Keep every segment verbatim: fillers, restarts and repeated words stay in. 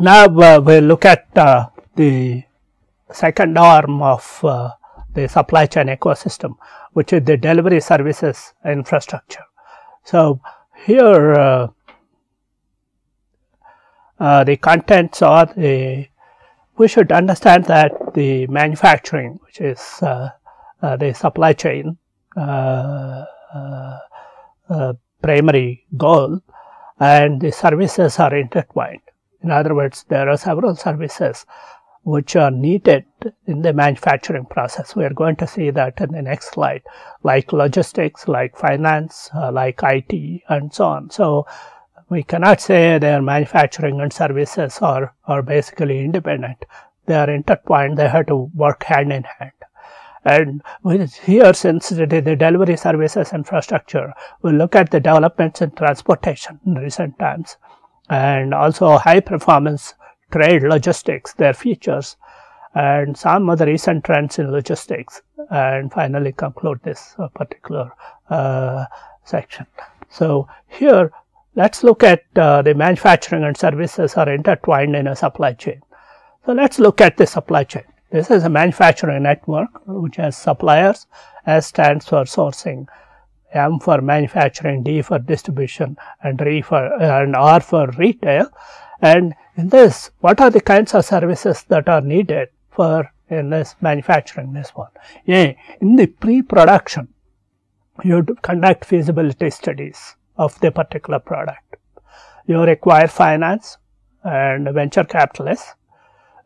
Now uh, we look at uh, the second arm of uh, the supply chain ecosystem, which is the delivery services infrastructure. So here uh, uh, the contents are the, we should understand that the manufacturing, which is uh, uh, the supply chain uh, uh, uh, primary goal, and the services are intertwined. In other words, there are several services which are needed in the manufacturing process. We are going to see that in the next slide, like logistics, like finance, uh, like I T, and so on. So we cannot say their manufacturing and services are, are basically independent. They are intertwined. They have to work hand in hand. And with here, since the, the delivery services infrastructure, we look at the developments in transportation in recent times, and also high performance trade logistics, their features, and some other recent trends in logistics, and finally conclude this particular uh, section. So here let's look at uh, the manufacturing and services are intertwined in a supply chain. So let's look at the supply chain. This is a manufacturing network which has suppliers. S stands for sourcing, M for manufacturing, D for distribution, and R for, and R for retail. And in this, what are the kinds of services that are needed for in this manufacturing? This one, A, in the pre-production, you conduct feasibility studies of the particular product. You require finance and venture capitalists.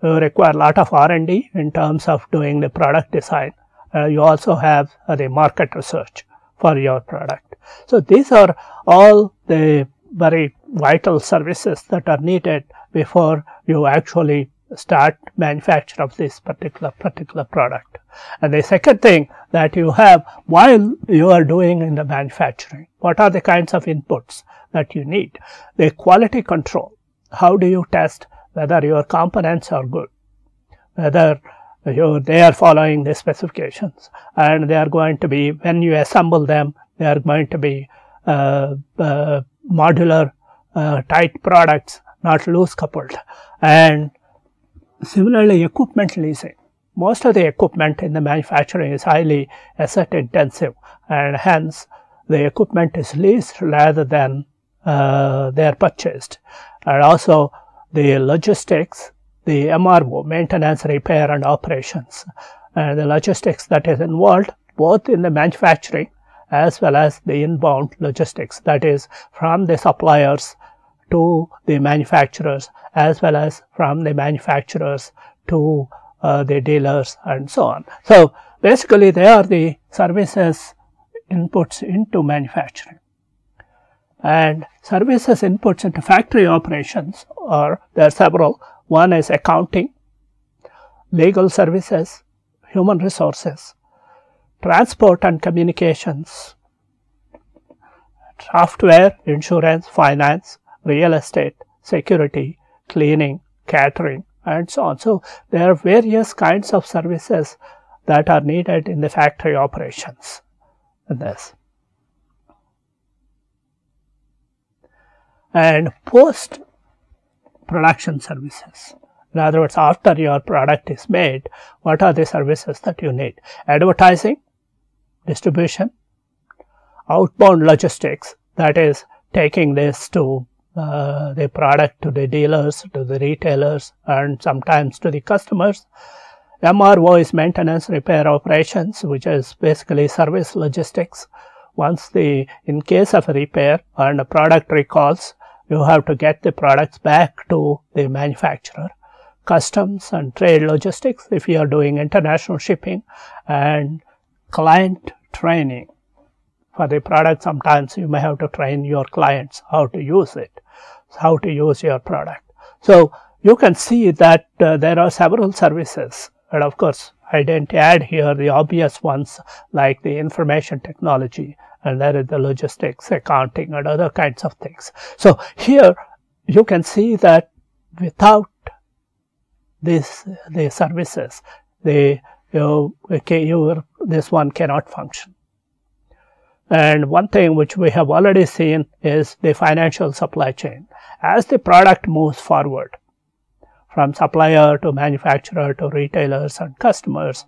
You require a lot of R and D in terms of doing the product design. Uh, you also have uh, the market research for your product. So these are all the very vital services that are needed before you actually start manufacture of this particular particular product. And the second thing that you have while you are doing in the manufacturing, what are the kinds of inputs that you need? The quality control. How do you test whether your components are good, whether You, they are following the specifications, and they are going to be, when you assemble them, they are going to be uh, uh, modular, uh, tight products, not loose coupled. And similarly, equipment leasing. Most of the equipment in the manufacturing is highly asset intensive, and hence the equipment is leased rather than uh, they are purchased. And also the logistics, the M R O, maintenance, repair, and operations, and the logistics that is involved both in the manufacturing as well as the inbound logistics, that is from the suppliers to the manufacturers, as well as from the manufacturers to uh, the dealers, and so on. So basically, they are the services inputs into manufacturing. And services inputs into factory operations are, there are several. One is accounting, legal services, human resources, transport and communications, software, insurance, finance, real estate, security, cleaning, catering, and so on. So there are various kinds of services that are needed in the factory operations in this. And post production services. In other words, after your product is made, what are the services that you need? Advertising, distribution, outbound logistics, that is taking this to uh, the product to the dealers, to the retailers, and sometimes to the customers. M R O is maintenance, repair, operations, which is basically service logistics. Once the, in case of a repair and a product recalls, you have to get the products back to the manufacturer. Customs and trade logistics, if you are doing international shipping, and client training. For the product, sometimes you may have to train your clients how to use it, how to use your product. So you can see that uh, there are several services, and of course I didn't add here the obvious ones like the information technology, and there is the logistics, accounting, and other kinds of things. So here you can see that without this the services, the you, okay, you, this one cannot function. And one thing which we have already seen is the financial supply chain. As the product moves forward from supplier to manufacturer to retailers and customers,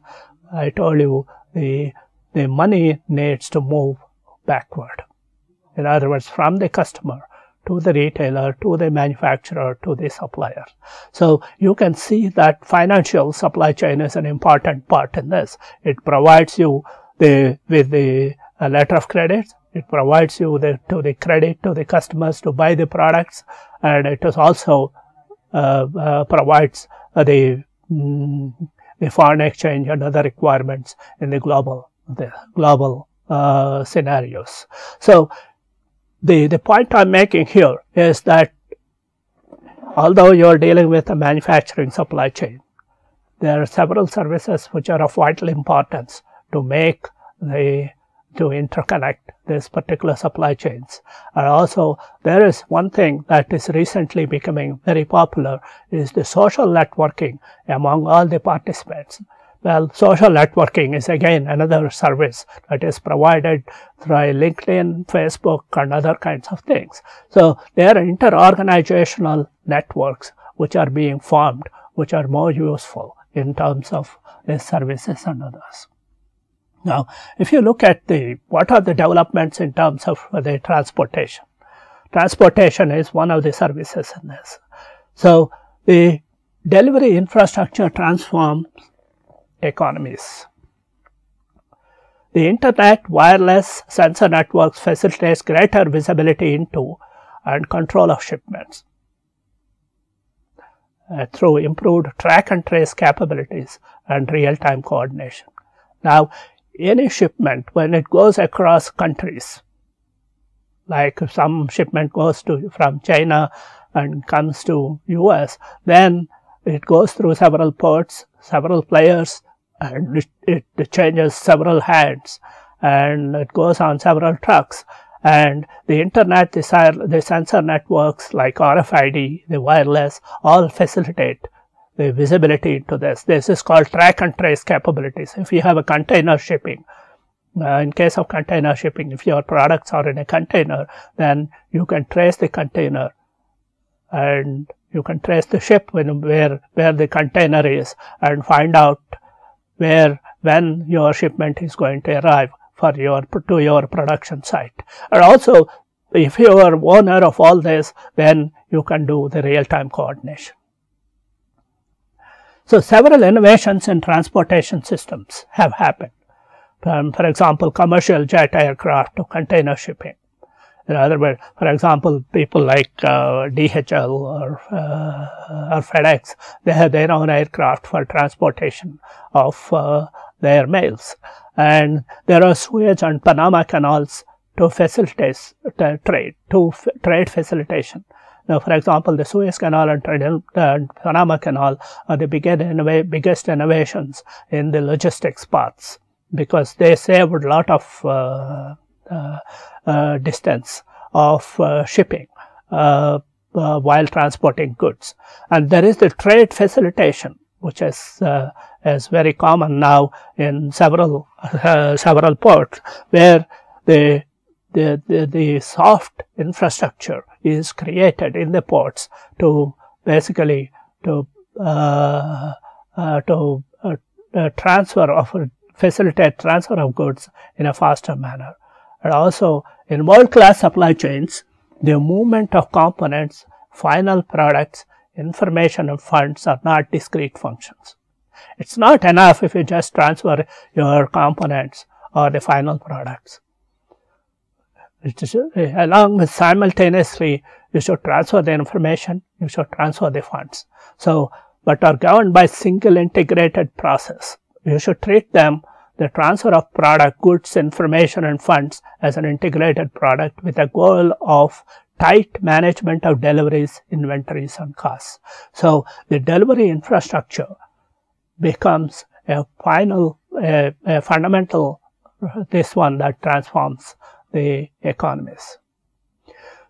I told you the, the money needs to move backward. In other words, from the customer to the retailer, to the manufacturer, to the supplier. So you can see that financial supply chain is an important part in this. It provides you the, with the uh, letter of credit. It provides you the, to the credit to the customers to buy the products, and it is also uh, uh, provides uh, the, mm, the foreign exchange and other requirements in the global the global uh, scenarios. So The, the point I'm making here is that although you're dealing with a manufacturing supply chain, there are several services which are of vital importance to make the, to interconnect these particular supply chains. And also there is one thing that is recently becoming very popular is the social networking among all the participants. Well, social networking is again another service that is provided through LinkedIn, Facebook, and other kinds of things. So there are inter-organizational networks which are being formed, which are more useful in terms of these services and others. Now, if you look at the, what are the developments in terms of the transportation? Transportation is one of the services in this. So the delivery infrastructure transforms economies. The internet, wireless, sensor networks facilitates greater visibility into and control of shipments uh, through improved track and trace capabilities and real-time coordination. Now, any shipment when it goes across countries, like if some shipment goes to from China and comes to U S, then it goes through several ports, several players, and it, it changes several hands, and it goes on several trucks. And the internet, the, the sensor networks like R F I D, the wireless, all facilitate the visibility into this. This is called track and trace capabilities. If you have a container shipping, uh, in case of container shipping, if your products are in a container, then you can trace the container, and you can trace the ship when, where, where the container is, and find out where, when your shipment is going to arrive for your, to your production site. And also, if you are owner of all this, then you can do the real-time coordination. So several innovations in transportation systems have happened. Um, for example, commercial jet aircraft to container shipping. In other words, for example, people like uh, D H L or, uh, or FedEx, they have their own aircraft for transportation of uh, their mails. And there are Suez and Panama Canals to facilitate uh, trade, to f trade facilitation. Now, for example, the Suez Canal and uh, Panama Canal are the biggest, innov biggest innovations in the logistics paths, because they saved a lot of uh, Uh, uh, distance of uh, shipping uh, uh, while transporting goods. And there is the trade facilitation, which is uh, is very common now in several uh, several ports, where the, the the the soft infrastructure is created in the ports to basically to uh, uh, to uh, uh, transfer of uh, facilitate transfer of goods in a faster manner. And also, in world-class supply chains, the movement of components, final products, information and funds are not discrete functions. It's not enough if you just transfer your components or the final products. It is, along with simultaneously, you should transfer the information, you should transfer the funds. So, but are governed by single integrated process. You should treat them, the transfer of product, goods, information and funds, as an integrated product with a goal of tight management of deliveries, inventories and costs. So the delivery infrastructure becomes a final, a, a fundamental, this one that transforms the economies.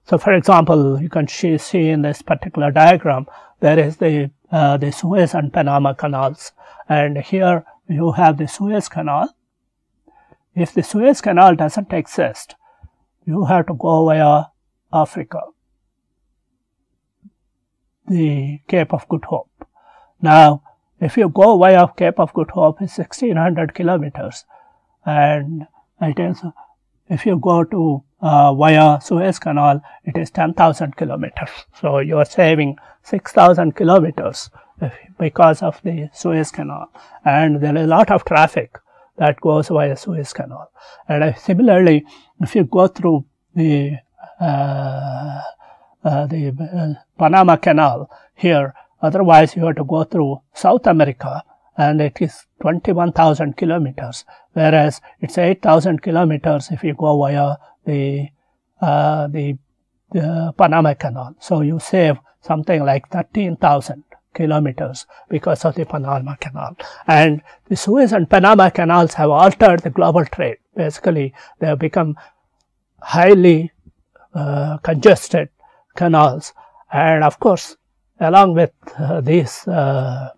So for example, you can see in this particular diagram, there is the, uh, the Suez and Panama canals. And here you have the Suez Canal. If the Suez Canal doesn't exist, you have to go via Africa, the Cape of Good Hope. Now, if you go via Cape of Good Hope, it's sixteen hundred kilometers. And it is, if you go to uh, via Suez Canal, it is ten thousand kilometers. So you are saving six thousand kilometers because of the Suez Canal. And there is a lot of traffic that goes via Suez Canal. And uh, similarly, if you go through the uh, uh, the uh, Panama Canal here, otherwise you have to go through South America, and it is twenty-one thousand kilometers, whereas it's eight thousand kilometers if you go via the uh, the uh, Panama Canal. So you save something like thirteen thousand kilometers because of the Panama Canal. And the Suez and Panama Canals have altered the global trade. Basically, they have become highly uh, congested canals. And of course, along with uh, these uh,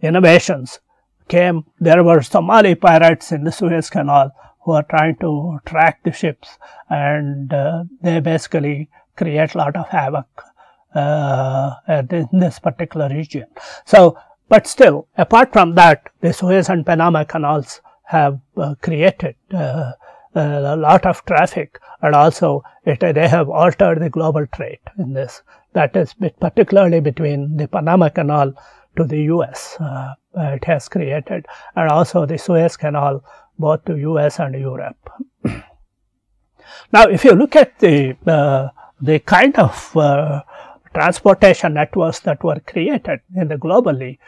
innovations came, there were Somali pirates in the Suez Canal who are trying to track the ships, and uh, they basically create a lot of havoc Uh, in this particular region. So, but still, apart from that, the Suez and Panama canals have uh, created uh, a lot of traffic, and also it, uh, they have altered the global trade in this. That is particularly between the Panama Canal to the U S Uh, it has created, and also the Suez Canal both to U S and Europe. Now, if you look at the uh, the kind of uh, transportation networks that were created in the globally,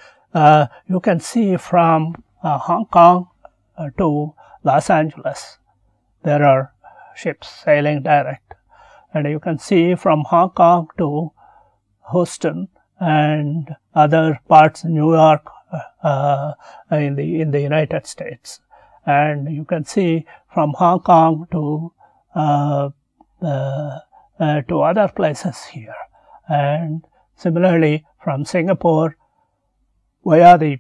uh, you can see from uh, Hong Kong uh, to Los Angeles, there are ships sailing direct. And you can see from Hong Kong to Houston and other parts, New York, uh, in the, in the United States. And you can see from Hong Kong to, uh, uh, uh, to other places here. And similarly, from Singapore via the,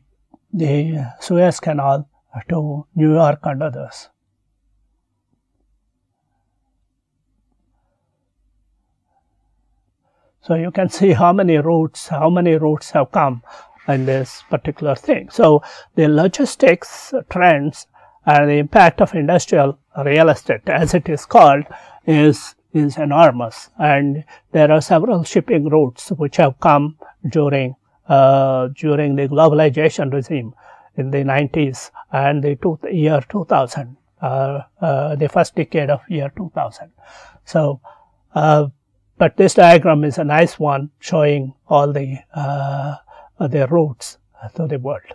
the Suez Canal to New York and others. So you can see how many routes, how many routes have come in this particular thing. So the logistics trends and the impact of industrial real estate, as it is called, is is enormous, and there are several shipping routes which have come during uh, during the globalization regime in the nineties and the two, year two thousand, uh, uh, the first decade of year two thousand. So, uh, but this diagram is a nice one showing all the uh, the routes to the world.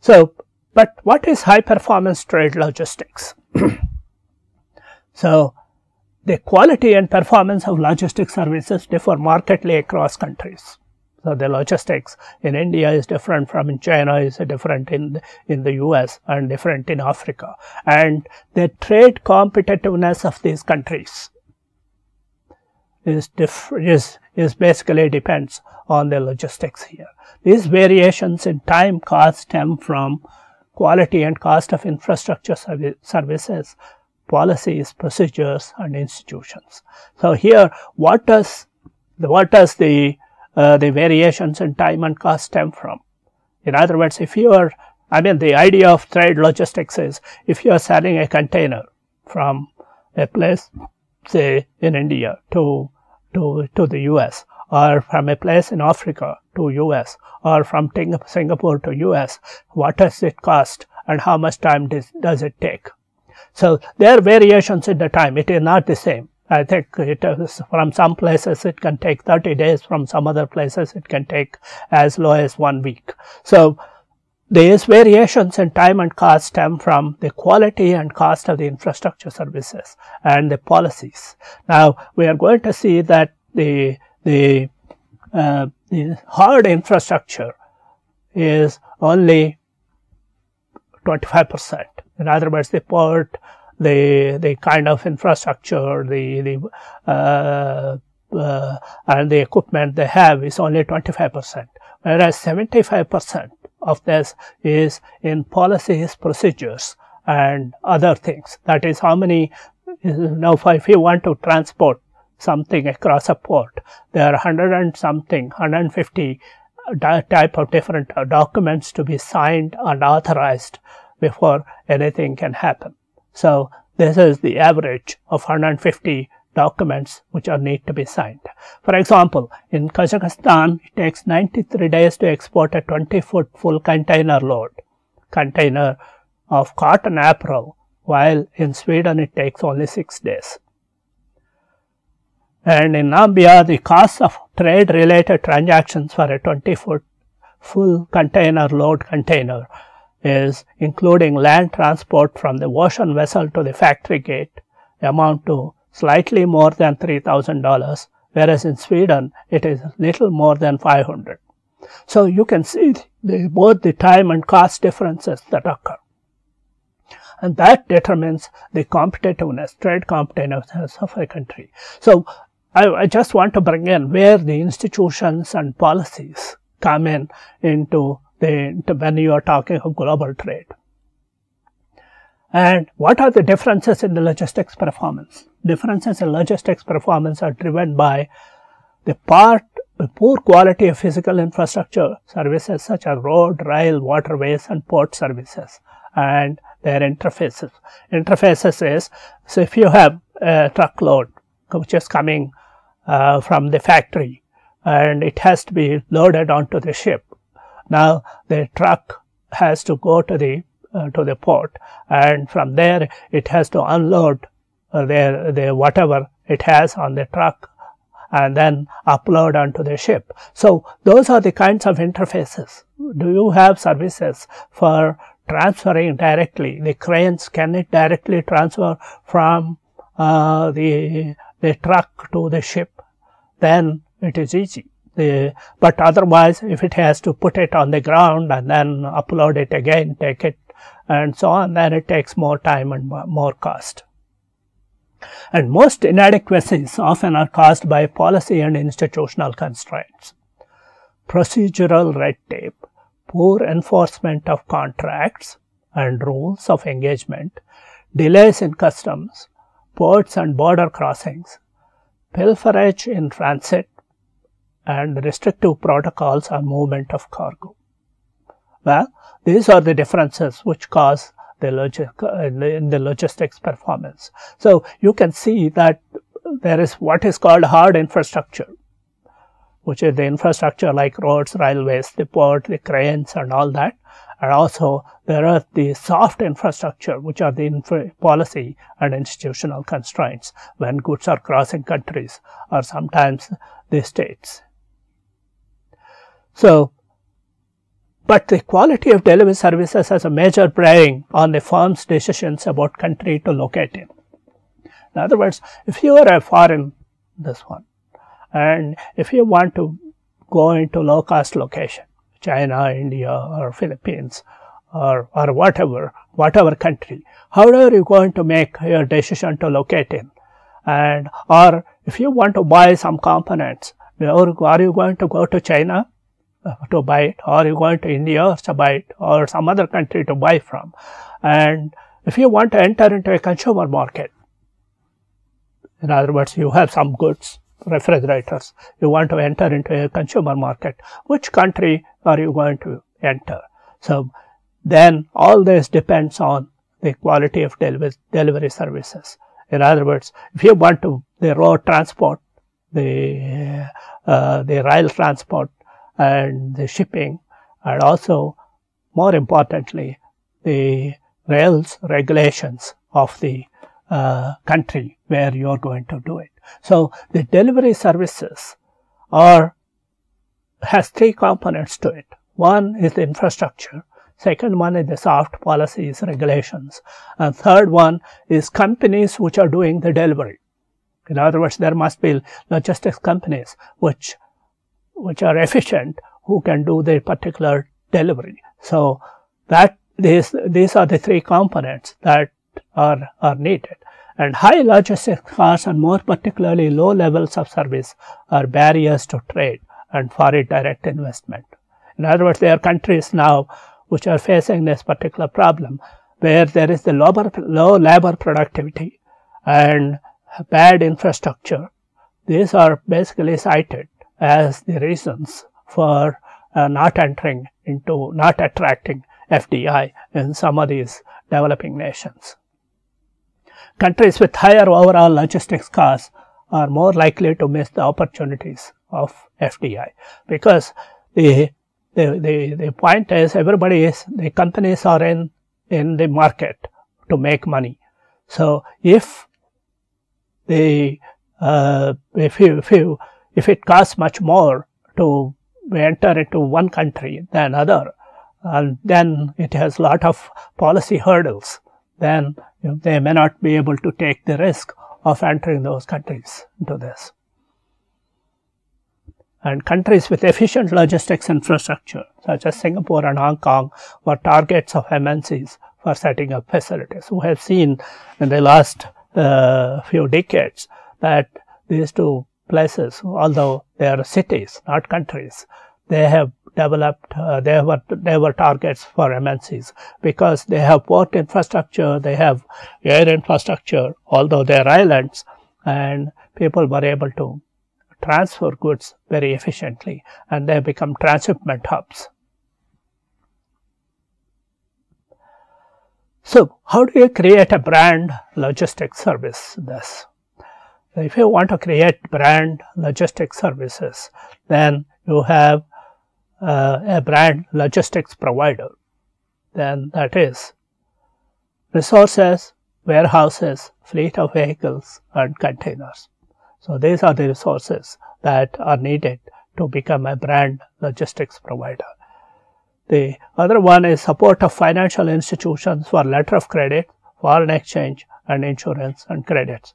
So, but what is high performance trade logistics? So, the quality and performance of logistics services differ markedly across countries. So the logistics in India is different from in China, is different in the, in the U S and different in Africa. And the trade competitiveness of these countries is diff is, is basically depends on the logistics here. These variations in time cost stem from quality and cost of infrastructure serv services, policies, procedures, and institutions. So here, what does the, what does the uh, the variations in time and cost stem from? In other words, if you are, I mean, the idea of trade logistics is if you are selling a container from a place, say in India to to to the U S, or from a place in Africa to U S, or from Singapore to U S, what does it cost, and how much time does does it take? So there are variations in the time. It is not the same. I think it is from some places it can take thirty days, from some other places it can take as low as one week. So These variations in time and cost stem from the quality and cost of the infrastructure services and the policies. Now, we are going to see that the, the, uh, the hard infrastructure is only twenty-five percent. In other words, the port, the, the kind of infrastructure, the, the, uh, uh, and the equipment they have is only twenty-five percent, whereas seventy-five percent of this is in policies, procedures, and other things. That is how many, now if you want to transport something across a port, there are one hundred and something, one hundred fifty type of different documents to be signed and authorized before anything can happen. So this is the average of one hundred fifty documents which are need to be signed. For example, in Kazakhstan, it takes ninety-three days to export a twenty foot full container load container of cotton apparel, while in Sweden it takes only six days. And in Namibia, the cost of trade-related transactions for a twenty foot full container load container is, including land transport from the ocean vessel to the factory gate, amount to slightly more than three thousand dollars, whereas in Sweden, it is little more than five hundred dollars. So you can see the, both the time and cost differences that occur. And that determines the competitiveness, trade competitiveness of a country. So I, I just want to bring in where the institutions and policies come in into the into when you are talking of global trade. And what are the differences in the logistics performance? Differences in logistics performance are driven by the part the poor quality of physical infrastructure services such as road, rail, waterways, and port services, and their interfaces. Interfaces is, so if you have a truckload which is coming uh, from the factory and it has to be loaded onto the ship. Now the truck has to go to the uh, to the port, and from there it has to unload uh, their, their whatever it has on the truck and then upload onto the ship. So those are the kinds of interfaces. Do you have services for transferring directly? The cranes, can it directly transfer from uh, the the truck to the ship? Then it is easy. The, but otherwise, if it has to put it on the ground and then upload it again, take it and so on, then it takes more time and more cost. And most inadequacies often are caused by policy and institutional constraints, procedural red tape, poor enforcement of contracts and rules of engagement, delays in customs, ports and border crossings, pilferage in transit, and restrictive protocols on movement of cargo. Well, these are the differences which cause the log- in the logistics performance. So you can see that there is what is called hard infrastructure, which is the infrastructure like roads, railways, the port, the cranes and all that. And also there are the soft infrastructure, which are the infra policy and institutional constraints when goods are crossing countries or sometimes the states. So, but the quality of delivery services has a major bearing on the firm's decisions about country to locate in. In other words, if you are a foreign, this one, and if you want to go into low-cost location, China, India, or Philippines, or, or whatever, whatever country, how are you going to make your decision to locate in? And, or if you want to buy some components, or are you going to go to China to buy it, or are you going to India to buy it, or some other country to buy from? And if you want to enter into a consumer market, in other words, you have some goods, refrigerators, you want to enter into a consumer market, which country are you going to enter? So then all this depends on the quality of delivery, delivery services. In other words, if you want to the road transport, the uh, the rail transport and the shipping, and also more importantly the rails regulations of the uh, country where you are going to do it. So the delivery services are has three components to it. One is the infrastructure, Second one is the soft policies, regulations. And third one is companies which are doing the delivery. In other words, there must be logistics companies which, which are efficient, who can do the particular delivery. So that these, these are the three components that are, are needed. And high logistics costs and more particularly low levels of service are barriers to trade and foreign direct investment. In other words, there are countries now which are facing this particular problem where there is the labor, low labor productivity and bad infrastructure. These are basically cited as the reasons for uh, not entering into, not attracting F D I in some of these developing nations. Countries with higher overall logistics costs are more likely to miss the opportunities of F D I, because the the the, the point is everybody is the companies are in in the market to make money. So if the uh, if you, if you if it costs much more to enter into one country than other, and then it has a lot of policy hurdles, then they may not be able to take the risk of entering those countries into this. And countries with efficient logistics infrastructure, such as Singapore and Hong Kong, were targets of M N Cs for setting up facilities. We have seen in the last uh, few decades that these two places, although they are cities, not countries, they have developed, uh, they were, they were targets for M N Cs because they have port infrastructure, they have air infrastructure, although they are islands, and people were able to transfer goods very efficiently, and they become transshipment hubs. So, how do you create a brand logistics service? This, if you want to create brand logistics services, then you have Uh, a brand logistics provider. Then that is resources, warehouses, fleet of vehicles and containers. So these are the resources that are needed to become a brand logistics provider. The other one is support of financial institutions for letter of credit, foreign exchange and insurance and credits.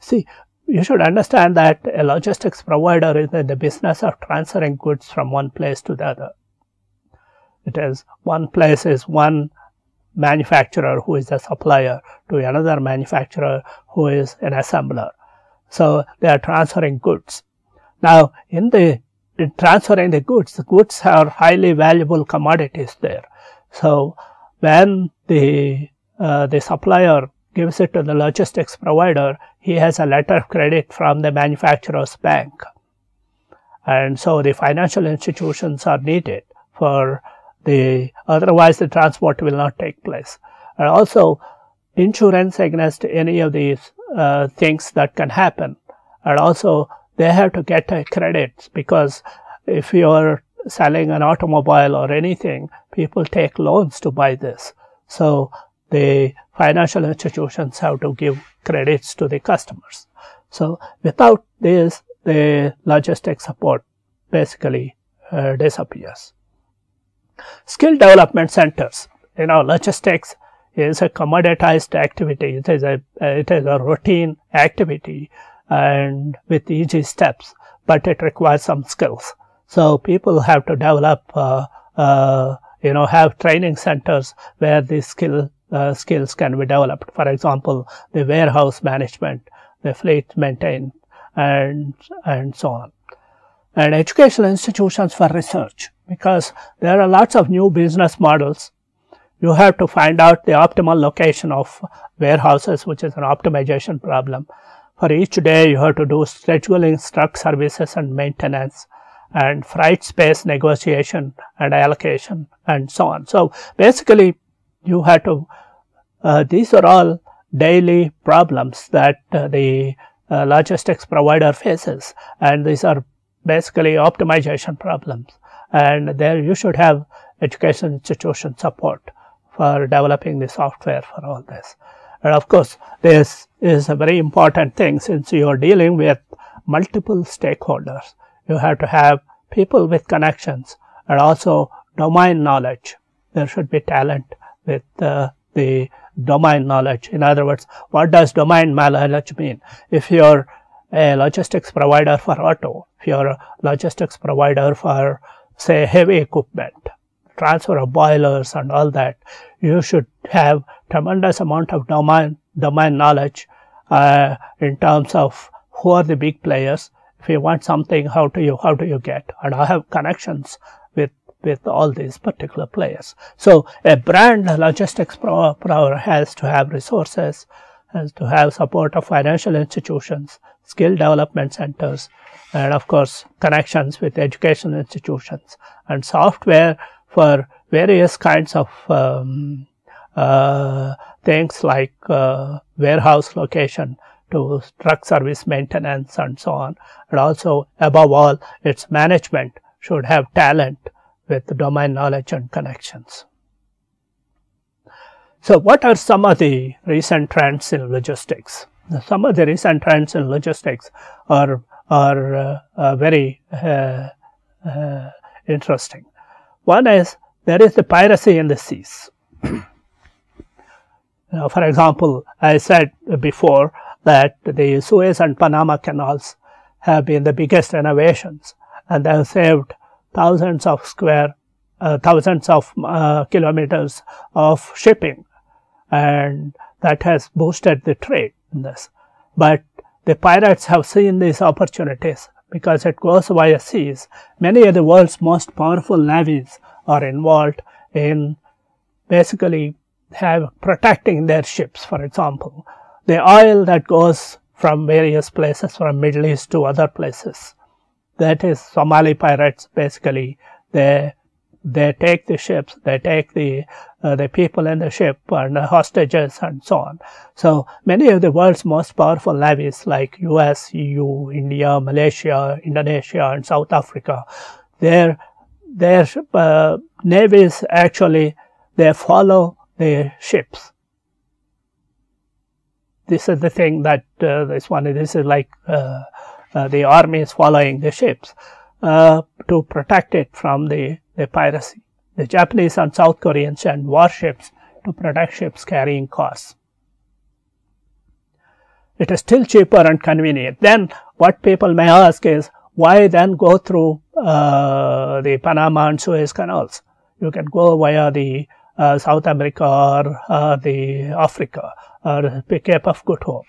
See, you should understand that a logistics provider is in the business of transferring goods from one place to the other. It is one place is one manufacturer who is a supplier to another manufacturer who is an assembler. So they are transferring goods. Now in the in transferring the goods, the goods are highly valuable commodities there. So when the uh, the supplier gives it to the logistics provider, he has a letter of credit from the manufacturer's bank. And so the financial institutions are needed for the, otherwise the transport will not take place. And also insurance against any of these uh, things that can happen. And also they have to get a credit, because if you are selling an automobile or anything, people take loans to buy this. So the financial institutions have to give credits to the customers. So without this, the logistic support basically uh, disappears. Skill development centers. You know, logistics is a commoditized activity. It is a, it is a routine activity and with easy steps, but it requires some skills. So people have to develop, uh, uh, you know, have training centers where the skill Uh, skills can be developed. For example, the warehouse management, the fleet maintain, and and so on. And educational institutions for research, because there are lots of new business models. You have to find out the optimal location of warehouses, which is an optimization problem. For each day, you have to do scheduling, truck services and maintenance, and freight space negotiation and allocation, and so on. So basically, you had to, uh, these are all daily problems that uh, the uh, logistics provider faces, and these are basically optimization problems. And there you should have education institution support for developing the software for all this. And of course, this is a very important thing, since you are dealing with multiple stakeholders. You have to have people with connections and also domain knowledge there should be talent with uh, the domain knowledge. In other words, what does domain knowledge mean? If you're a logistics provider for auto, if you're a logistics provider for, say, heavy equipment, transfer of boilers and all that, you should have tremendous amount of domain domain knowledge uh, in terms of who are the big players. If you want something, how do you how do you get? And I have connections with with all these particular players. So a brand logistics pro, pro has to have resources, has to have support of financial institutions, skill development centers, and of course connections with educational institutions, and software for various kinds of um, uh, things like uh, warehouse location to truck service maintenance and so on. And also, above all, its management should have talent with domain knowledge and connections. So what are some of the recent trends in logistics? Some of the recent trends in logistics are, are uh, uh, very uh, uh, interesting. One is, there is the piracy in the seas. You know, for example, I said before that the Suez and Panama canals have been the biggest innovations, and they have saved thousands of square, uh, thousands of uh, kilometers of shipping, and that has boosted the trade in this. But the pirates have seen these opportunities, because it goes via seas. Many of the world's most powerful navies are involved in basically have protecting their ships. For example, the oil that goes from various places, from Middle East to other places, that is Somali pirates. Basically, they they take the ships, they take the uh, the people in the ship and the hostages and so on. So many of the world's most powerful navies like U S, E U, India, Malaysia, Indonesia, and South Africa, their their uh, navies actually they follow the ships. This is the thing that uh, this one this is like uh, uh, the army is following the ships uh, to protect it from the the piracy. The Japanese and South Koreans sent warships to protect ships carrying cars. It is still cheaper and convenient. Then what people may ask is, why then go through uh, the Panama and Suez canals? You can go via the uh, South America or uh, the Africa or the Cape of Good Hope.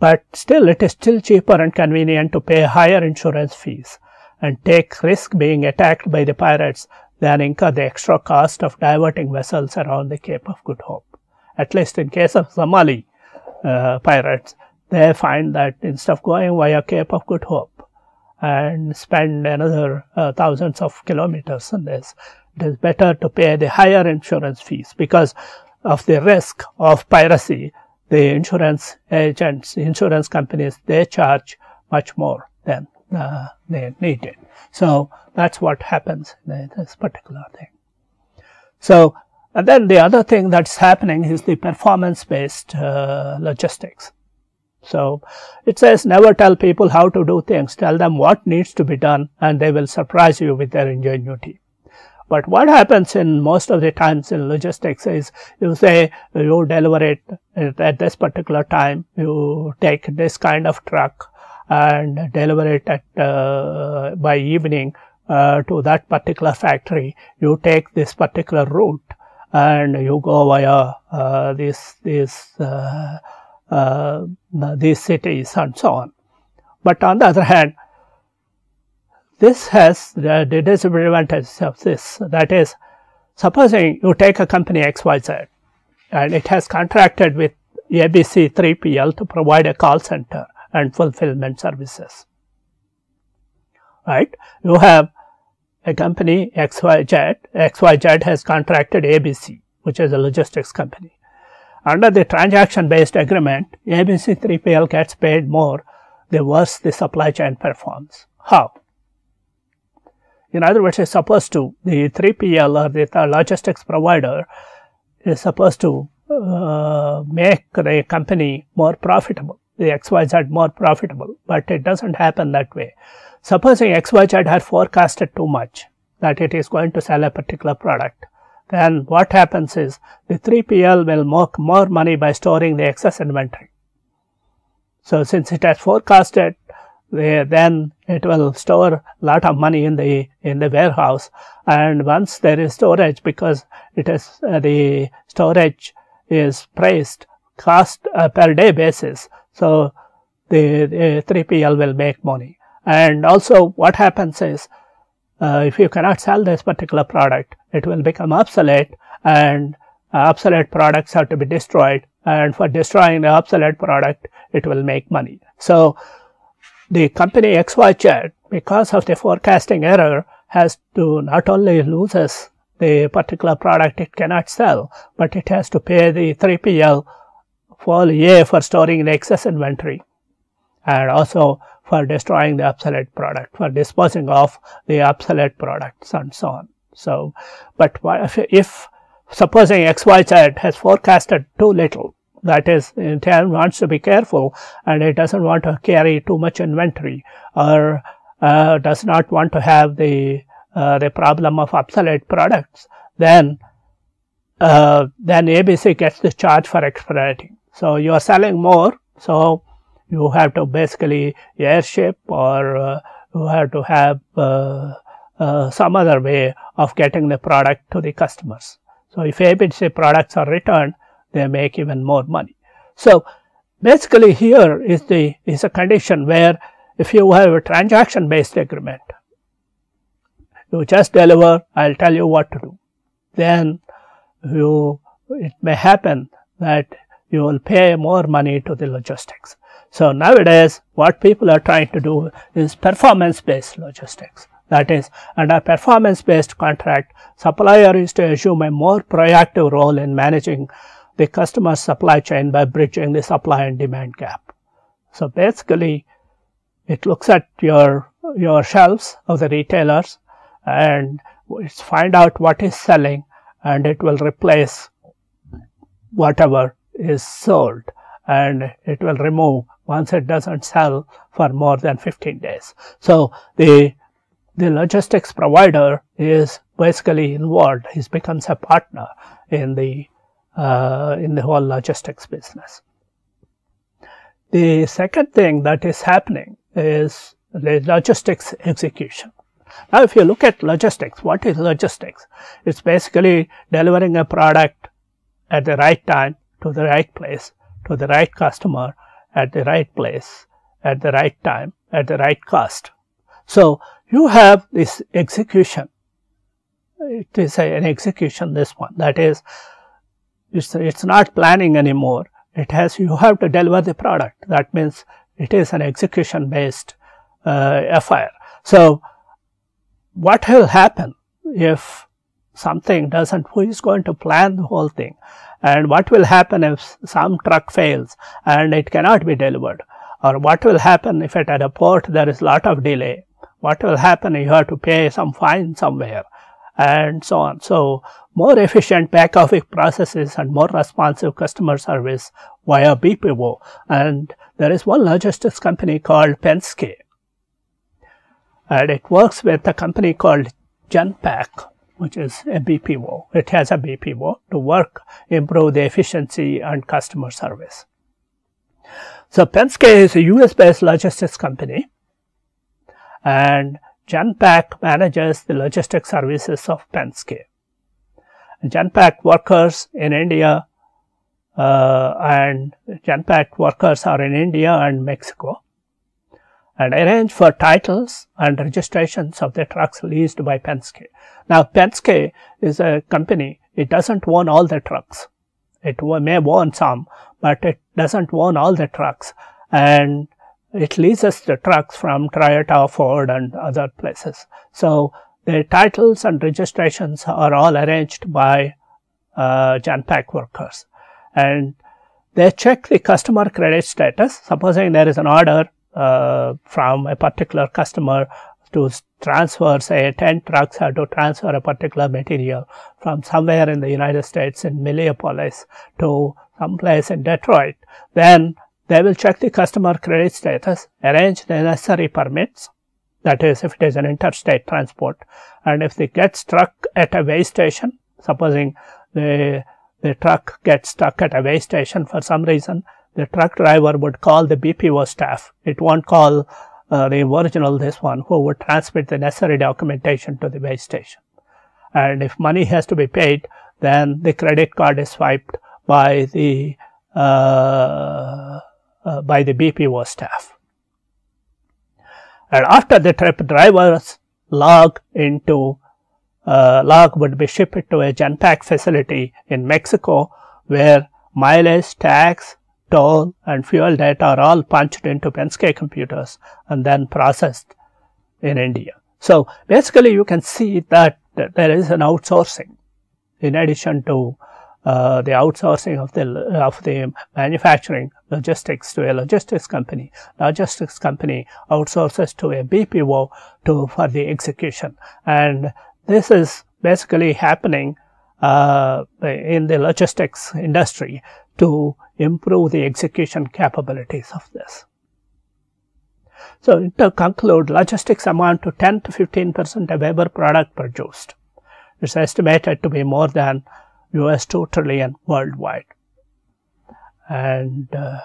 But still, it is still cheaper and convenient to pay higher insurance fees and take risk being attacked by the pirates than incur the extra cost of diverting vessels around the Cape of Good Hope. At least in case of Somali uh, pirates, they find that instead of going via Cape of Good Hope and spend another uh, thousands of kilometers on this, it is better to pay the higher insurance fees. Because of the risk of piracy, the insurance agents, insurance companies, they charge much more than Uh, they need it. So that's what happens in this particular thing. So, and then the other thing that's happening is the performance-based uh, logistics. So it says, never tell people how to do things, tell them what needs to be done, and they will surprise you with their ingenuity. But what happens in most of the times in logistics is, you say you deliver it at this particular time, you take this kind of truck and deliver it at uh, by evening uh, to that particular factory. You take this particular route and you go via uh, this this uh, uh, these cities and so on. But on the other hand, this has the, the disadvantage of this. That is, supposing you take a company X Y Z and it has contracted with A B C three P L to provide a call center and fulfillment services, right? You have a company X Y Z, X Y Z has contracted A B C, which is a logistics company. Under the transaction based agreement, A B C three P L gets paid more the worse the supply chain performs. How? In other words, it's supposed to, the three P L or the logistics provider is supposed to uh, make the company more profitable, the X Y Z more profitable, but it doesn't happen that way. Supposing X Y Z had forecasted too much, that it is going to sell a particular product, then what happens is the three P L will make more money by storing the excess inventory. So since it has forecasted, then it will store lot of money in the in the warehouse, and once there is storage, because it is uh, the storage is priced cost uh, per day basis, so the, the three P L will make money. And also what happens is uh, if you cannot sell this particular product, it will become obsolete, and uh, obsolete products have to be destroyed, and for destroying the obsolete product it will make money. So the company X Y Z, because of the forecasting error, has to not only loses the particular product it cannot sell, but it has to pay the three P L for A for storing the excess inventory, and also for destroying the obsolete product, for disposing of the obsolete products and so on. So, but if, if supposing X Y Z has forecasted too little, that is, it wants to be careful and it doesn't want to carry too much inventory, or uh, does not want to have the uh, the problem of obsolete products, then uh, then A B C gets the charge for expediting. So you are selling more, so you have to basically airship, or uh, you have to have uh, uh, some other way of getting the product to the customers. So if A B C products are returned, they make even more money. So basically here is the is a condition where if you have a transaction based agreement, you just deliver, I'll tell you what to do, then you it may happen that you will pay more money to the logistics. So nowadays what people are trying to do is performance based logistics. That is, under performance based contract, supplier is to assume a more proactive role in managing the customer's supply chain by bridging the supply and demand gap. So basically, it looks at your your shelves of the retailers and it's find out what is selling, and it will replace whatever is sold, and it will remove once it doesn't sell for more than fifteen days. So the the logistics provider is basically involved. He becomes a partner in the Uh, in the whole logistics business. The second thing that is happening is the logistics execution. Now if you look at logistics, what is logistics? It's basically delivering a product at the right time, to the right place, to the right customer, at the right place, at the right time, at the right cost. So you have this execution. It is an execution, this one, that is, It's, it's not planning anymore. It has, you have to deliver the product. That means it is an execution based uh, affair. So what will happen if something doesn't, who is going to plan the whole thing? And what will happen if some truck fails and it cannot be delivered? Or what will happen if at a port there is a lot of delay? What will happen if you have to pay some fine somewhere? And so on. So more efficient back office processes and more responsive customer service via B P O. And there is one logistics company called Penske, and it works with a company called Genpact, which is a B P O. It has a B P O to work, improve the efficiency and customer service. So Penske is a U S based logistics company, and Genpact manages the logistics services of Penske. Genpact workers in India uh, and Genpact workers are in India and Mexico, and arrange for titles and registrations of the trucks leased by Penske. Now Penske is a company, it doesn't own all the trucks. It may own some, but it doesn't own all the trucks, and it leases the trucks from Toyota, Ford and other places. So the titles and registrations are all arranged by uh, Genpact workers, and they check the customer credit status. Supposing there is an order uh, from a particular customer to transfer, say ten trucks have to transfer a particular material from somewhere in the United States in Minneapolis to someplace in Detroit, then they will check the customer credit status, arrange the necessary permits, that is if it is an interstate transport, and if it gets stuck at a weigh station, Supposing the the truck gets stuck at a way station for some reason, the truck driver would call the B P O staff. It won't call uh, the original this one, who would transmit the necessary documentation to the way station. And if money has to be paid, then the credit card is swiped by the uh, uh, by the B P O staff. And after the trip, driver's log into uh, log would be shipped to a Genpact facility in Mexico, where mileage, tax, toll, and fuel data are all punched into Penske computers and then processed in India. So basically, you can see that there is an outsourcing in addition to uh, the outsourcing of the of the manufacturing logistics to a logistics company. Logistics company outsources to a B P O to for the execution, and this is basically happening uh, in the logistics industry to improve the execution capabilities of this. So to conclude, logistics amount to ten to fifteen percent of every product produced. It's estimated to be more than U S two trillion worldwide. And uh,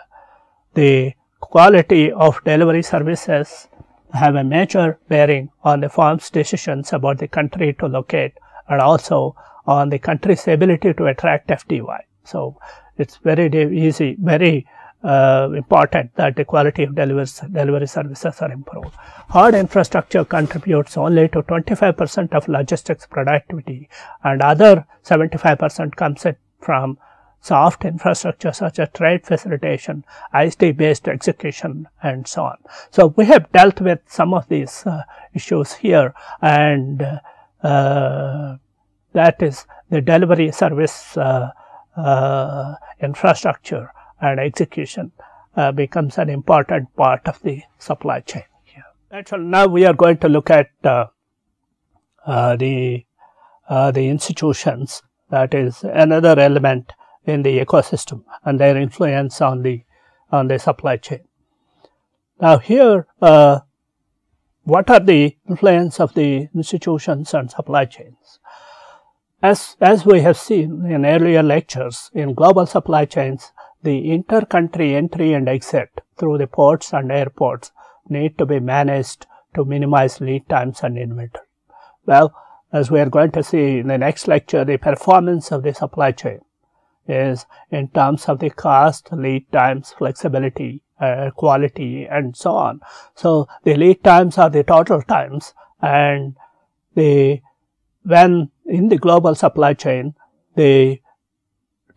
the quality of delivery services have a major bearing on the firm's decisions about the country to locate, and also on the country's ability to attract F D Y. So it's very easy, very Uh, important that the quality of delivery, delivery services are improved. Hard infrastructure contributes only to twenty-five percent of logistics productivity, and other seventy-five percent comes in from soft infrastructure such as trade facilitation, I C T based execution, and so on. So we have dealt with some of these uh, issues here, and uh, that is the delivery service uh, uh, infrastructure and execution uh, becomes an important part of the supply chain here. And so now we are going to look at uh, uh, the uh, the institutions, that is another element in the ecosystem, and their influence on the on the supply chain. Now here, uh, what are the influence of the institutions and supply chains? As as we have seen in earlier lectures, in global supply chains, the inter-country entry and exit through the ports and airports need to be managed to minimize lead times and inventory. Well, as we are going to see in the next lecture, the performance of the supply chain is in terms of the cost, lead times, flexibility, uh, quality, and so on. So the lead times are the total times, and the when in the global supply chain, the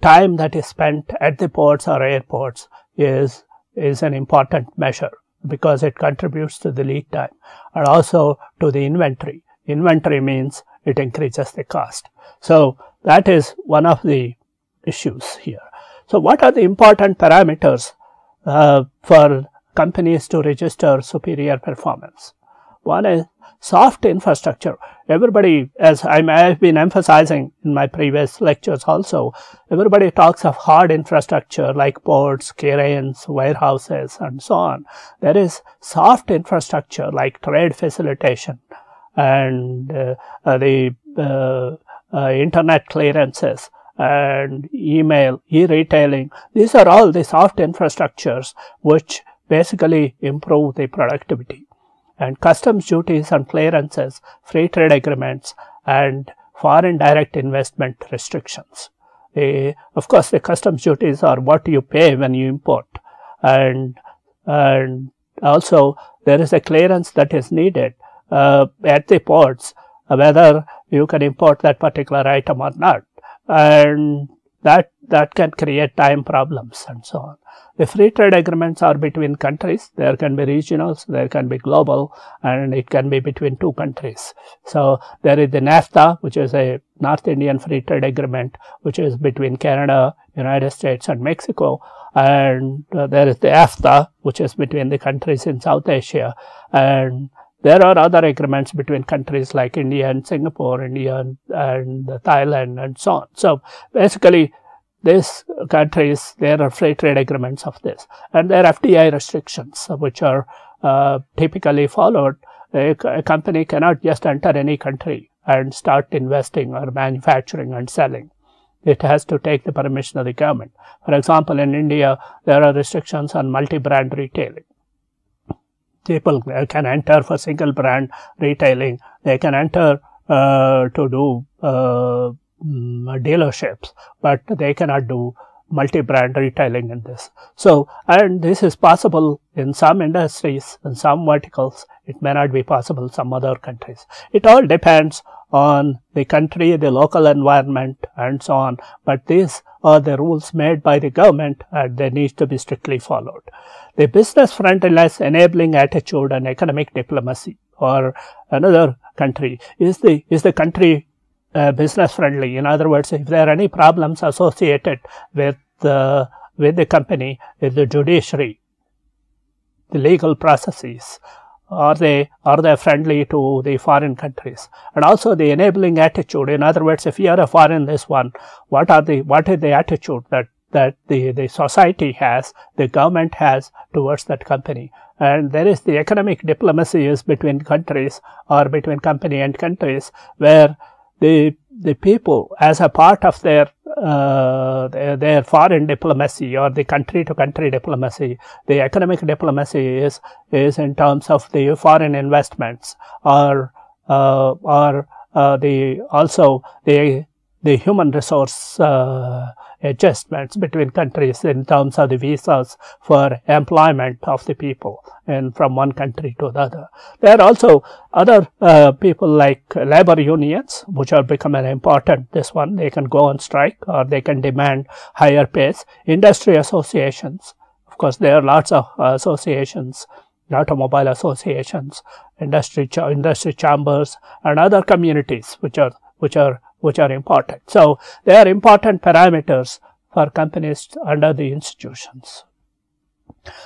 time that is spent at the ports or airports is is an important measure, because it contributes to the lead time and also to the inventory. Inventory means it increases the cost. So that is one of the issues here. So what are the important parameters uh, for companies to register superior performance? One is soft infrastructure. Everybody, as I have been emphasizing in my previous lectures also, everybody talks of hard infrastructure like ports, cranes, warehouses, and so on. There is soft infrastructure like trade facilitation and uh, uh, the uh, uh, internet clearances and email, e-retailing. These are all the soft infrastructures which basically improve the productivity. And customs duties and clearances, free trade agreements, and foreign direct investment restrictions. The, of course, the customs duties are what you pay when you import, and and also there is a clearance that is needed uh, at the ports whether you can import that particular item or not, and that that can create time problems and so on. The free trade agreements are between countries. There can be regionals, there can be global, and it can be between two countries. So there is the NAFTA, which is a North Indian Free Trade Agreement, which is between Canada, United States, and Mexico. And uh, there is the AFTA, which is between the countries in South Asia. And there are other agreements between countries like India and Singapore, India and, and Thailand, and so on. So basically, these countries, there are free trade agreements of this, and there are F D I restrictions which are uh, typically followed. A, a company cannot just enter any country and start investing or manufacturing and selling. It has to take the permission of the government. For example, in India, there are restrictions on multi-brand retailing. People can enter for single brand retailing. They can enter uh, to do uh, dealerships, but they cannot do multi-brand retailing in this. So, and this is possible in some industries, in some verticals. It may not be possible in some other countries. It all depends on the country, the local environment, and so on. But these are the rules made by the government, and they need to be strictly followed. The business friendliness, enabling attitude, and economic diplomacy, or another country, is the is the country uh, business friendly? In other words, if there are any problems associated with uh, with the company, with the judiciary, the legal processes, Are they, are they friendly to the foreign countries? And also the enabling attitude. In other words, if you are a foreign this one, what are the, what is the attitude that, that the, the society has, the government has towards that company? And there is the economic diplomacy is between countries or between company and countries, where the, the people, as a part of their Uh, their, their foreign diplomacy or the country-to-country diplomacy, the economic diplomacy is is in terms of the foreign investments, or uh, or uh, the also the the human resource uh, adjustments between countries in terms of the visas for employment of the people and from one country to the other. There are also other uh, people like labor unions, which are becoming important. This one, they can go on strike or they can demand higher pays. Industry associations, of course, there are lots of uh, associations, automobile associations, industry ch industry chambers, and other communities which are which are which are important. So, they are important parameters for companies under the institutions.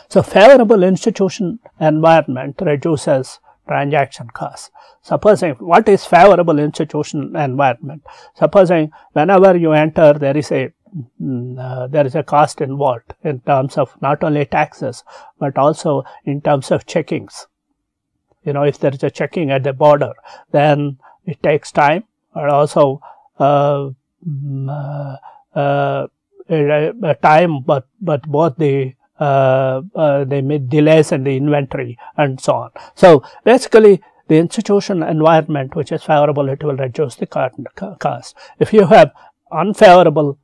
So, favorable institution environment reduces transaction costs. Supposing, what is favorable institution environment? Supposing whenever you enter, there is a mm, uh, there is a cost involved in terms of not only taxes, but also in terms of checkings. You know, if there is a checking at the border, then it takes time. And also uh, uh, uh, uh, time, but but both the uh, uh, the delays and the inventory and so on. So basically, the institution environment which is favorable, it will reduce the cost. If you have unfavorable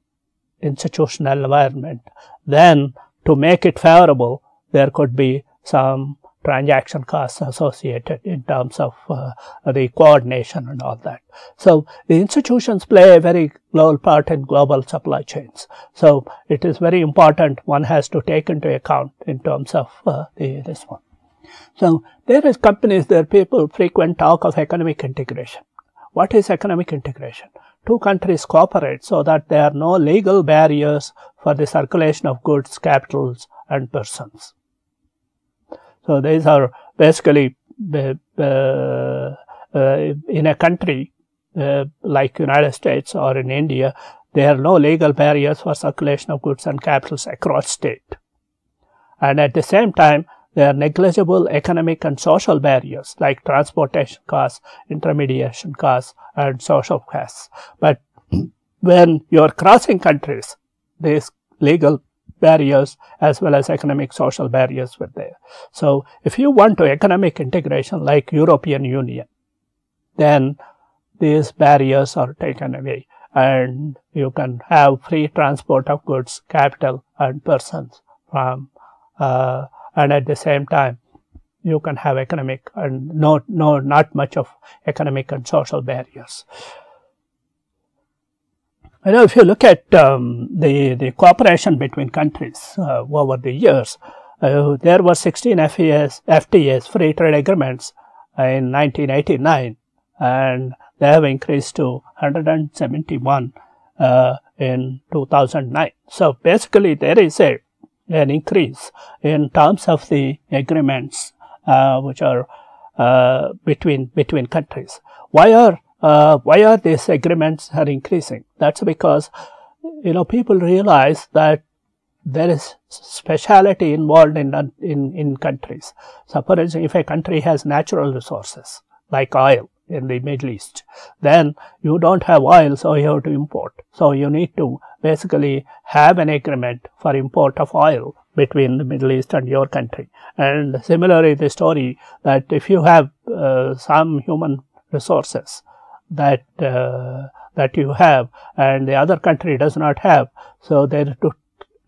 institutional environment, then to make it favorable, there could be some transaction costs associated in terms of uh, the coordination and all that. So, the institutions play a very global part in global supply chains. So, it is very important, one has to take into account in terms of uh, the, this one. So, there is companies, there people frequent talk of economic integration. What is economic integration? Two countries cooperate so that there are no legal barriers for the circulation of goods, capitals and persons. So, these are basically uh, uh, in a country uh, like United States or in India, there are no legal barriers for circulation of goods and capitals across state. And at the same time, there are negligible economic and social barriers like transportation costs, intermediation costs and social costs. But when you are crossing countries, these legal barriers as well as economic social barriers were there. So, if you want to economic integration like European Union, then these barriers are taken away and you can have free transport of goods, capital and persons from uh, and at the same time you can have economic and no, no, not much of economic and social barriers. You know, if you look at um, the, the cooperation between countries uh, over the years, uh, there were sixteen F T As, F T As, free trade agreements, uh, in nineteen eighty-nine, and they have increased to one hundred seventy-one uh, in two thousand nine. So, basically, there is a, an increase in terms of the agreements uh, which are uh, between, between countries. Why are Uh, why are these agreements are increasing? That's because, you know, people realize that there is speciality involved in, in, in countries. Suppose if a country has natural resources like oil, in the Middle East, then you don't have oil, so you have to import. So you need to basically have an agreement for import of oil between the Middle East and your country. And similarly, the story that if you have uh, some human resources that uh, that you have and the other country does not have, so there to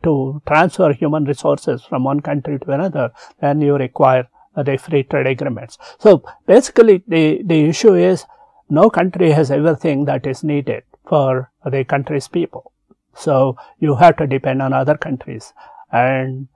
to transfer human resources from one country to another, then you require uh, the free trade agreements. So basically, the the issue is no country has everything that is needed for the country's people. So you have to depend on other countries. And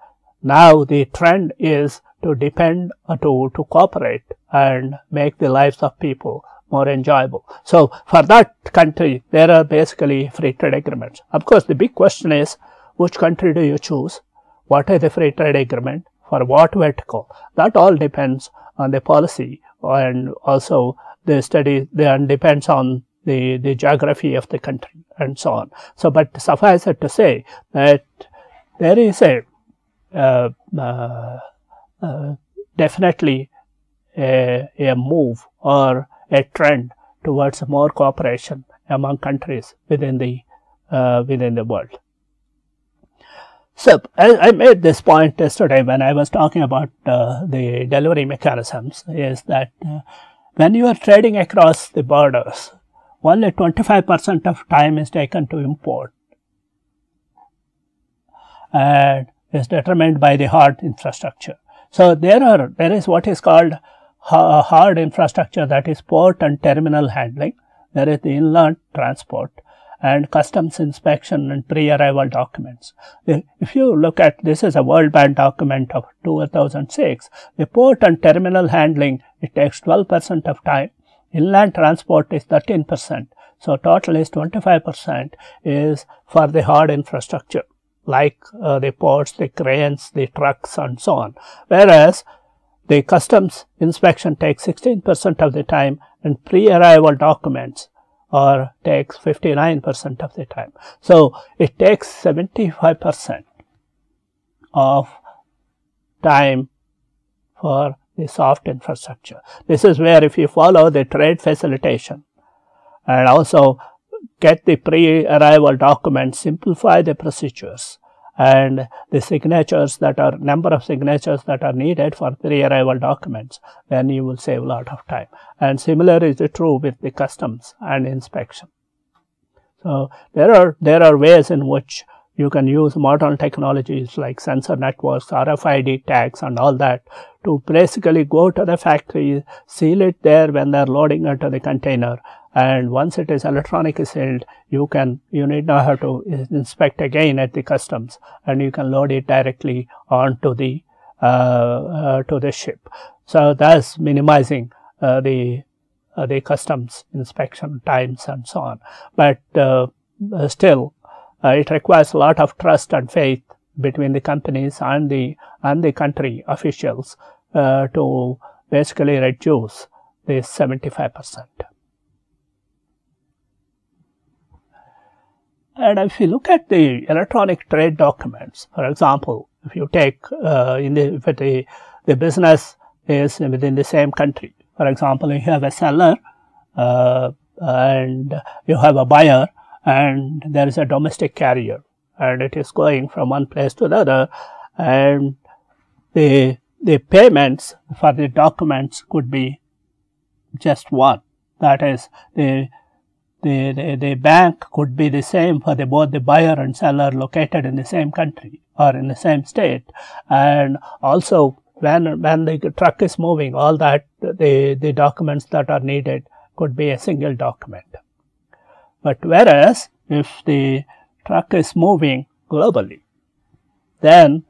now the trend is to depend, uh, to, to cooperate and make the lives of people more enjoyable. So for that country, there are basically free trade agreements. Of course, the big question is, which country do you choose? What is the free trade agreement? For what vertical? That all depends on the policy, and also the study then depends on the, the geography of the country and so on. So, but suffice it to say that there is a uh, uh, uh, definitely a, a move or a trend towards more cooperation among countries within the uh, within the world. So I, I made this point yesterday when I was talking about uh, the delivery mechanisms. Is that uh, when you are trading across the borders, only twenty-five percent of time is taken to import, and is determined by the hard infrastructure. So there are there is what is called ha hard infrastructure, that is port and terminal handling. There is the inland transport and customs inspection and pre-arrival documents. If you look at this, is a World Bank document of two thousand six. The port and terminal handling, it takes twelve percent of time. Inland transport is thirteen percent. So total is twenty-five percent is for the hard infrastructure, like uh, the ports, the cranes, the trucks and so on. Whereas the customs inspection takes sixteen percent of the time, and pre-arrival documents or takes fifty-nine percent of the time. So it takes seventy-five percent of time for the soft infrastructure. This is where, if you follow the trade facilitation and also get the pre-arrival documents, simplify the procedures and the signatures that are, number of signatures that are needed for pre-arrival documents, then you will save a lot of time. And similar is true with the customs and inspection. So there are, there are ways in which you can use modern technologies like sensor networks, R F I D tags and all that to basically go to the factory, seal it there when they are loading into the container. And once it is electronically sealed, you can, you need not have to inspect again at the customs, and you can load it directly onto the uh, uh, to the ship. So thus minimizing uh, the uh, the customs inspection times and so on. But uh, still, uh, it requires a lot of trust and faith between the companies and the and the country officials uh, to basically reduce this seventy-five percent. And if you look at the electronic trade documents, for example, if you take uh, in the, if the, the business is within the same country, for example, you have a seller uh, and you have a buyer, and there is a domestic carrier, and it is going from one place to the other, and the, the payments for the documents could be just one. That is, the The, the, the bank could be the same for the, both the buyer and seller located in the same country or in the same state. And also when, when the truck is moving, all that, the, the documents that are needed could be a single document. But whereas if the truck is moving globally, then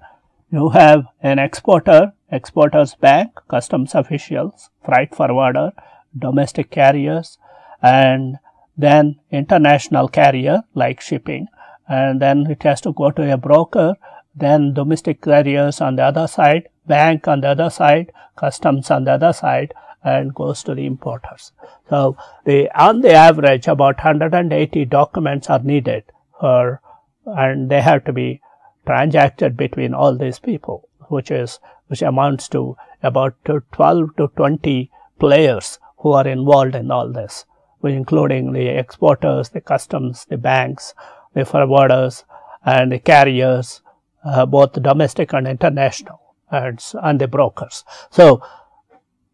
you have an exporter, exporter's bank, customs officials, freight forwarder, domestic carriers, and then international carrier like shipping, and then it has to go to a broker, then domestic carriers on the other side, bank on the other side, customs on the other side, and goes to the importers. So the, on the average, about one hundred eighty documents are needed for, and they have to be transacted between all these people, which is, which amounts to about to twelve to twenty players who are involved in all this, including the exporters, the customs, the banks, the forwarders, and the carriers, uh, both domestic and international, and, and the brokers. So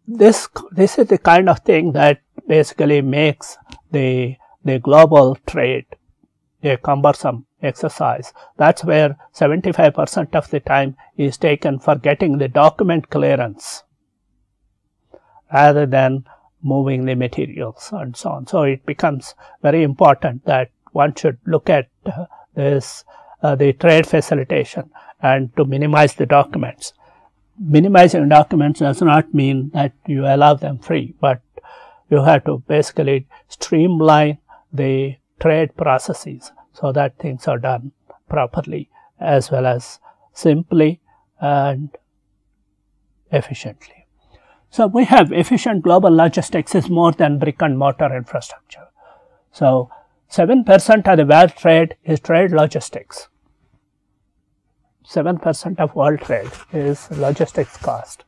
this this is the kind of thing that basically makes the the global trade a cumbersome exercise. That's where seventy-five percent of the time is taken for getting the document clearance rather than moving the materials and so on. So it becomes very important that one should look at uh, this uh, the trade facilitation and to minimize the documents. Minimizing documents does not mean that you allow them free, but you have to basically streamline the trade processes so that things are done properly as well as simply and efficiently. So we have efficient global logistics is more than brick and mortar infrastructure. So seven percent of the world trade is trade logistics. seven percent of world trade is logistics cost.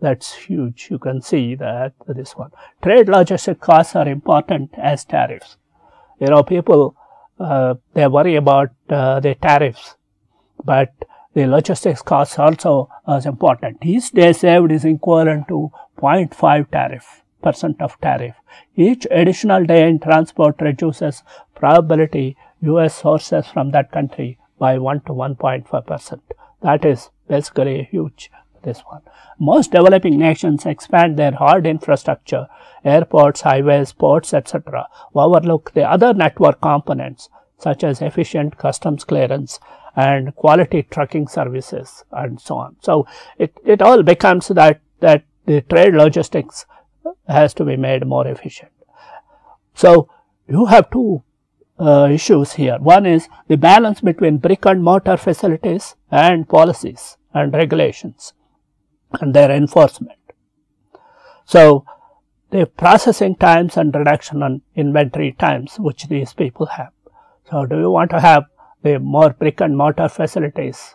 That's huge. You can see that this one. Trade logistic costs are important as tariffs. You know, people, uh, they worry about uh, the tariffs, but the logistics costs also are important. Each day saved is equivalent to zero point five tariff, percent of tariff. Each additional day in transport reduces probability U S sources from that country by one to one point five percent. That is basically a huge this one. Most developing nations expand their hard infrastructure, airports, highways, ports, et cetera, overlook the other network components such as efficient customs clearance and quality trucking services and so on. So it, it all becomes that, that the trade logistics has to be made more efficient. So you have two uh, issues here. One is the balance between brick and mortar facilities and policies and regulations and their enforcement. So the processing times and reduction on inventory times which these people have. So do you want to have the more brick and mortar facilities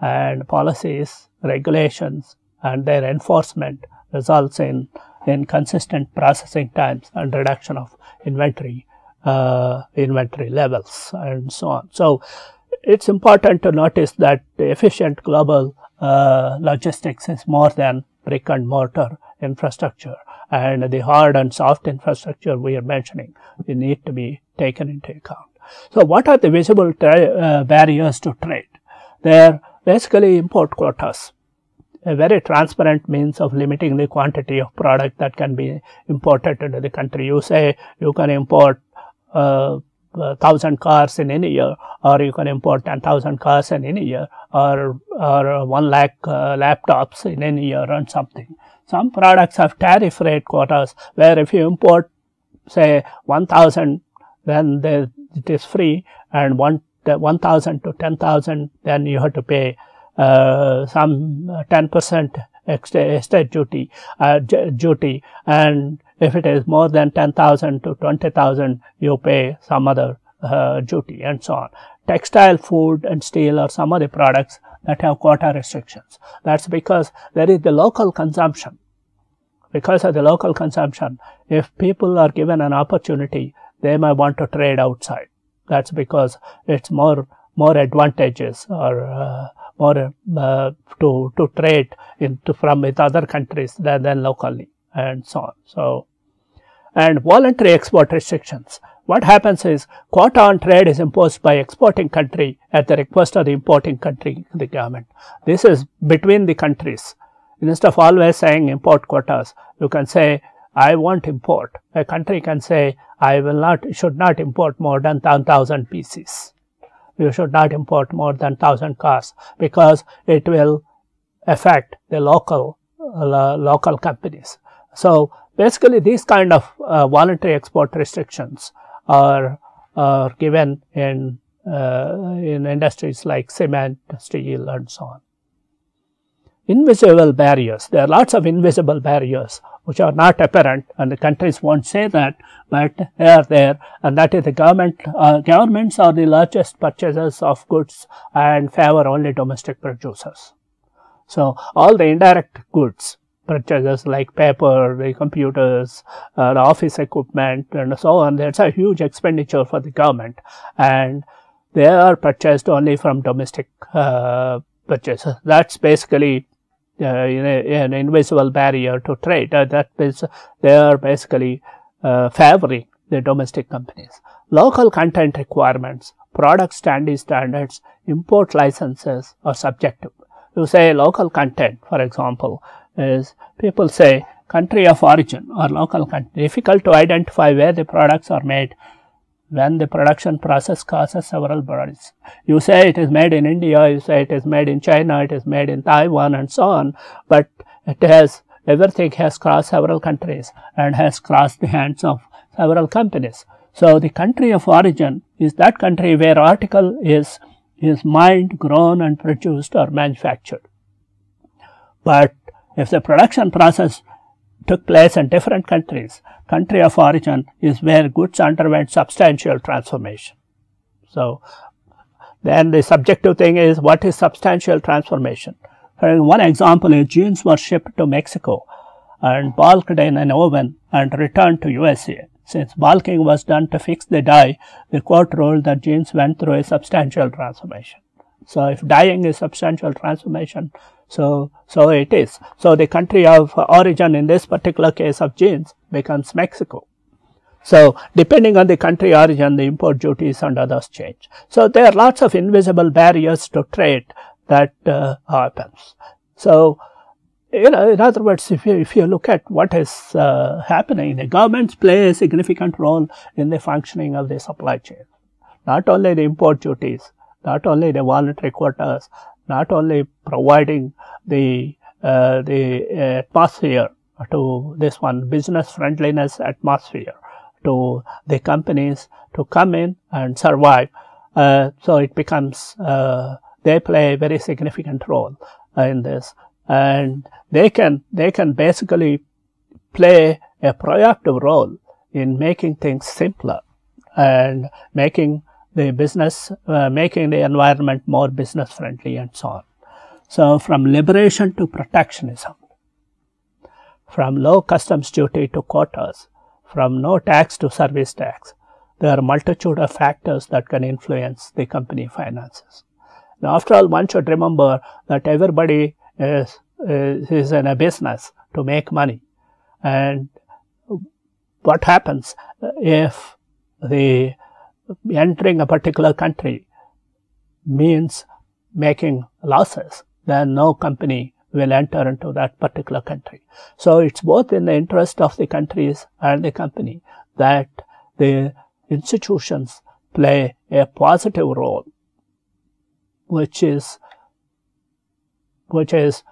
and policies, regulations and their enforcement results in inconsistent processing times and reduction of inventory, uh, inventory levels and so on. So it's important to notice that the efficient global Uh, logistics is more than brick and mortar infrastructure, and the hard and soft infrastructure we are mentioning they need to be taken into account. So what are the visible uh, barriers to trade? They are basically import quotas, a very transparent means of limiting the quantity of product that can be imported into the country. You say you can import uh, Uh, thousand cars in any year, or you can import ten thousand cars in any year, or or one lakh uh, laptops in any year, and something. Some products have tariff rate quotas, where if you import, say one thousand, then they, it is free, and one the one thousand to ten thousand, then you have to pay uh, some ten percent estate duty, uh, duty, and if it is more than ten thousand to twenty thousand, you pay some other uh, duty and so on. Textile, food and steel are some of the products that have quota restrictions. That's because there is the local consumption. Because of the local consumption, if people are given an opportunity, they may want to trade outside. That's because it's more more advantageous or uh, more uh, to to trade into from with other countries than, than locally. And so on. So, and voluntary export restrictions. What happens is quota on trade is imposed by exporting country at the request of the importing country, the government. This is between the countries. Instead of always saying import quotas, you can say, I won't import. A country can say, I will not, should not import more than one thousand pieces. You should not import more than one thousand cars because it will affect the local, uh, local companies. So basically these kind of uh, voluntary export restrictions are, are given in, uh, in industries like cement, steel and so on. Invisible barriers. There are lots of invisible barriers which are not apparent and the countries won't say that, but they are there, and that is the government. Uh, governments are the largest purchasers of goods and favor only domestic producers. So all the indirect goods purchases like paper, the computers, uh, the office equipment and so on. That's a huge expenditure for the government, and they are purchased only from domestic uh, purchases. That's basically uh, an invisible barrier to trade. Uh, that is, they are basically uh, favoring the domestic companies. Local content requirements, product standing standards, import licenses are subjective. You say local content, for example, is people say country of origin or local content. Difficult to identify where the products are made when the production process causes several burdens. You say it is made in India, you say it is made in China, it is made in Taiwan and so on, but it has, everything has crossed several countries and has crossed the hands of several companies. So, the country of origin is that country where article is, is mined, grown and produced or manufactured. But if the production process took place in different countries, country of origin is where goods underwent substantial transformation. So, then the subjective thing is, what is substantial transformation? For one example, is jeans were shipped to Mexico and bulked in an oven and returned to U S A. Since bulking was done to fix the dye, the court ruled that jeans went through a substantial transformation. So, if dyeing is substantial transformation, so so it is. So, the country of origin in this particular case of jeans becomes Mexico. So, depending on the country origin, the import duties and others change. So, there are lots of invisible barriers to trade that uh, happens. So, you know, in other words, if you, if you look at what is uh, happening, the governments play a significant role in the functioning of the supply chain. Not only the import duties, not only the voluntary quotas, not only providing the, uh, the atmosphere to this one, business friendliness atmosphere to the companies to come in and survive. Uh, so, it becomes, uh, they play a very significant role uh, in this. And they can, they can basically play a proactive role in making things simpler and making the business, uh, making the environment more business friendly and so on. So, from liberation to protectionism, from low customs duty to quotas, from no tax to service tax, there are a multitude of factors that can influence the company finances. Now, after all, one should remember that everybody Is, is, is in a business to make money, and what happens if the entering a particular country means making losses, then no company will enter into that particular country. So, it is both in the interest of the countries and the company that the institutions play a positive role, which is which is,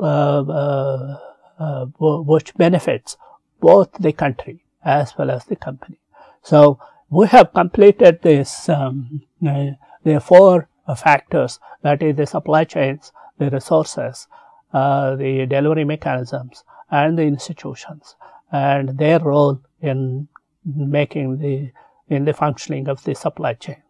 uh, uh, uh, which benefits both the country as well as the company. So, we have completed this, um, uh, the four factors, that is the supply chains, the resources, uh, the delivery mechanisms and the institutions and their role in making the, in the functioning of the supply chain.